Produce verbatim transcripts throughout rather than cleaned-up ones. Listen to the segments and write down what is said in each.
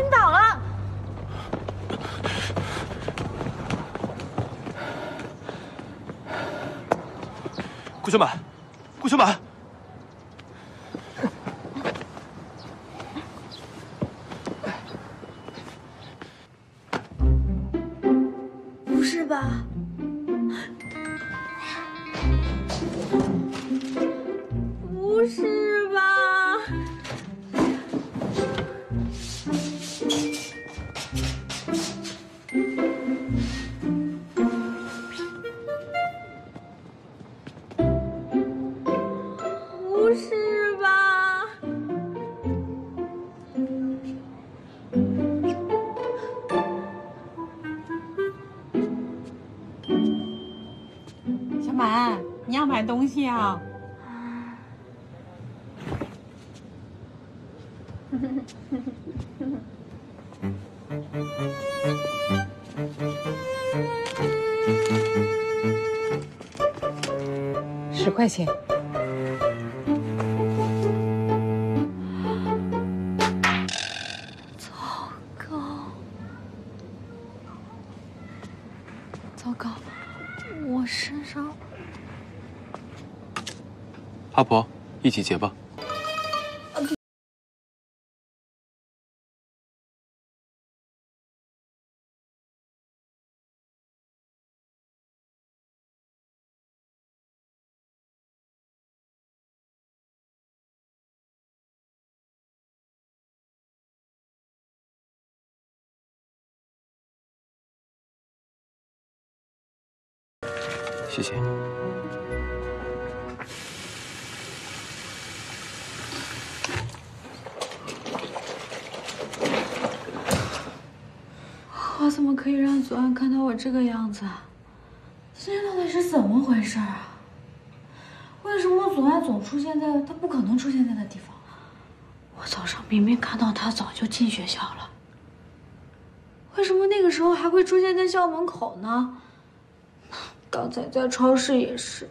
晕倒了。顾小满，顾小满，不是吧？ 不是吧？不是吧？小满，你要买东西啊？ 十块钱，糟糕，糟糕，我身上。阿婆，一起结吧。 谢谢。我怎么可以让祖安看到我这个样子啊？今天到底是怎么回事啊？为什么祖安总出现在他不可能出现在的地方？我早上明明看到他早就进学校了，为什么那个时候还会出现在校门口呢？ 刚才在超市也是，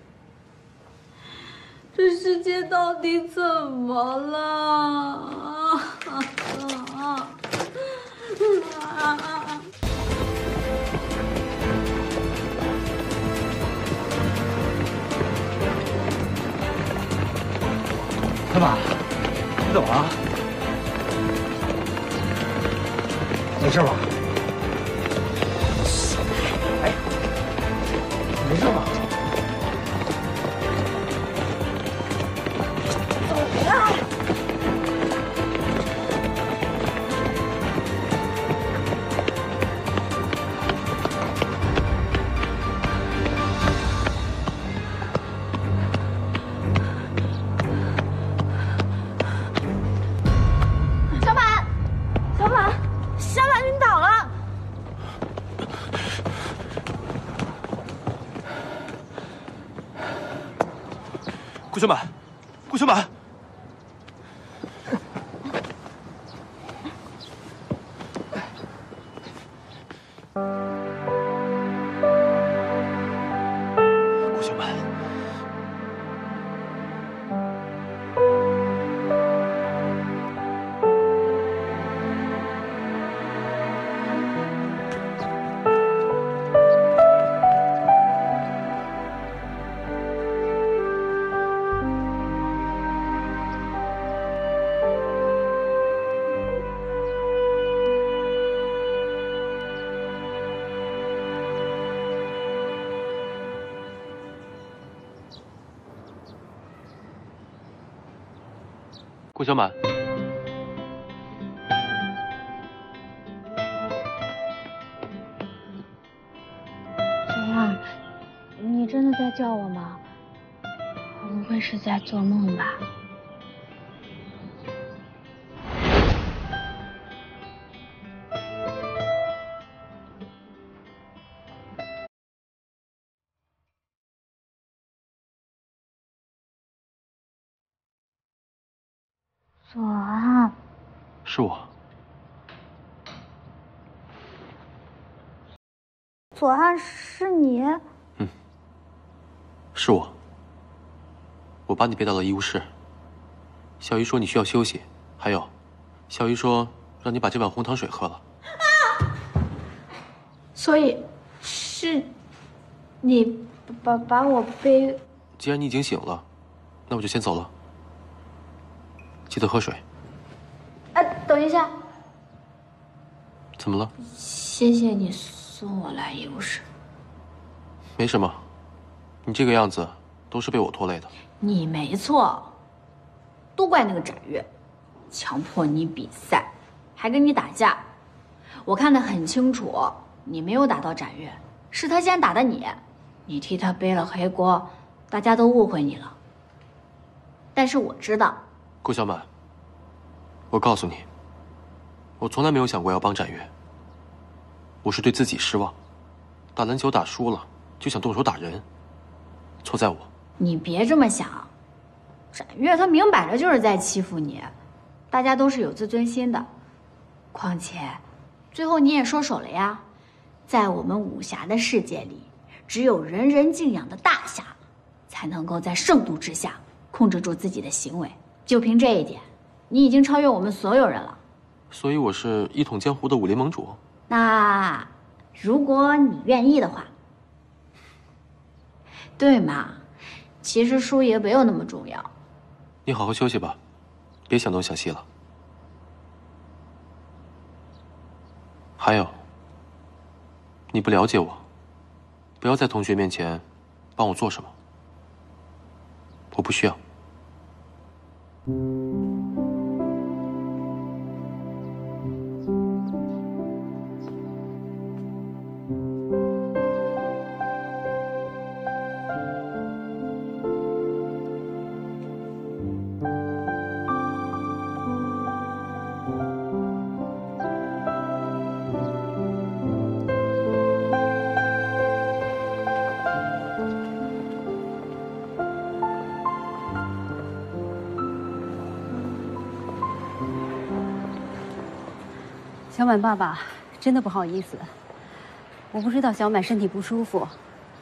这世界到底怎么了？啊啊啊！干嘛？你怎么了？没事吧？ 没事吧？走呀！小满，小满，小满晕倒了。 顾小满，顾小满，顾小满，顾小满，小满，你真的在叫我吗？我不会是在做梦吧？左岸，是我。左岸是你？嗯，是我。我把你背到了医务室。小鱼说你需要休息，还有，小鱼说让你把这碗红糖水喝了。啊！所以是你把把我背。既然你已经醒了，那我就先走了。记得喝水。哎、啊，等一下。怎么了？谢谢你送我来医务室。没什么，你这个样子都是被我拖累的。你没错，都怪那个展越，强迫你比赛，还跟你打架。我看得很清楚，你没有打到展越，是他先打的你，你替他背了黑锅，大家都误会你了。但是我知道，顾小满，我告诉你，我从来没有想过要帮展越。我是对自己失望，打篮球打输了就想动手打人，错在我。你别这么想，展越他明摆着就是在欺负你，大家都是有自尊心的。况且，最后你也收手了呀。在我们武侠的世界里，只有人人敬仰的大侠，才能够在盛度之下控制住自己的行为。就凭这一点，你已经超越我们所有人了。所以我是一统江湖的武林盟主。那，如果你愿意的话，对嘛？其实输赢没有那么重要。你好好休息吧，别想东想西了。还有，你不了解我，不要在同学面前帮我做什么，我不需要。小满爸爸，真的不好意思，我不知道小满身体不舒服，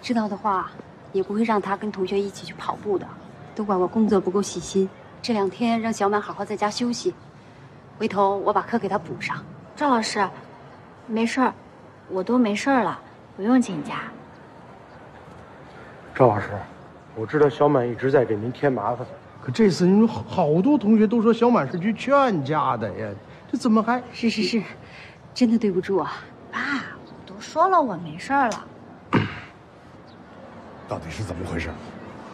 知道的话也不会让他跟同学一起去跑步的，都怪我工作不够细心。这两天让小满好好在家休息，回头我把课给他补上。赵老师，没事儿，我都没事儿了，不用请假。赵老师，我知道小满一直在给您添麻烦，可这次您好好多同学都说小满是去劝架的呀，这怎么还……是是是。真的对不住啊，爸！我都说了我没事了。到底是怎么回事？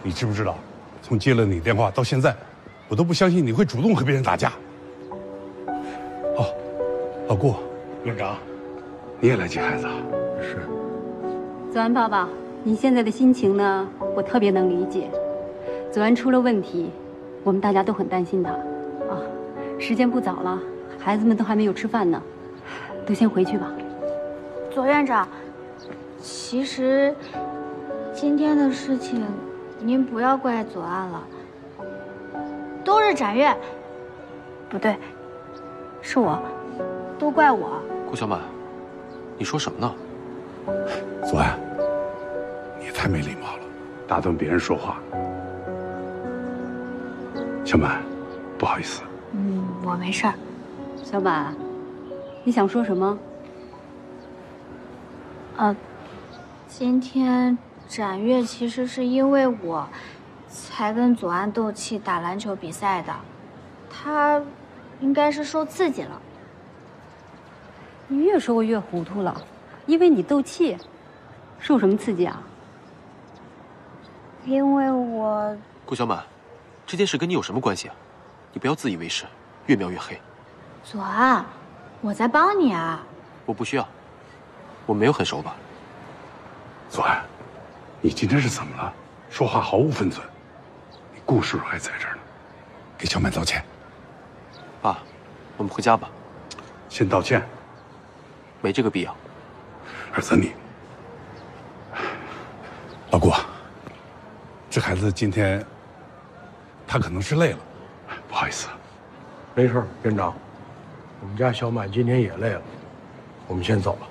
你知不知道？从接了你电话到现在，我都不相信你会主动和别人打架。哦，老顾，院长，你也来接孩子啊？是。左安爸爸，你现在的心情呢？我特别能理解。左安出了问题，我们大家都很担心他。啊，时间不早了，孩子们都还没有吃饭呢。都先回去吧，左院长。其实，今天的事情，您不要怪左岸了，都是展越，不对，是我，都怪我。顾小满，你说什么呢？左岸，你也太没礼貌了，打断别人说话。小满，不好意思。嗯，我没事儿。小满。你想说什么？呃，今天展越其实是因为我，才跟左岸斗气打篮球比赛的，他应该是受刺激了。你越说我越糊涂了，因为你斗气，受什么刺激啊？因为我……顾小满，这件事跟你有什么关系啊？你不要自以为是，越描越黑。左岸。我在帮你啊！我不需要，我没有很熟吧。左岸，你今天是怎么了？说话毫无分寸。你顾叔叔还在这儿呢，给小满道歉。爸，我们回家吧。先道歉，没这个必要。儿子你，老顾，这孩子今天他可能是累了，不好意思。没事，院长。我们家小满今天也累了，我们先走了。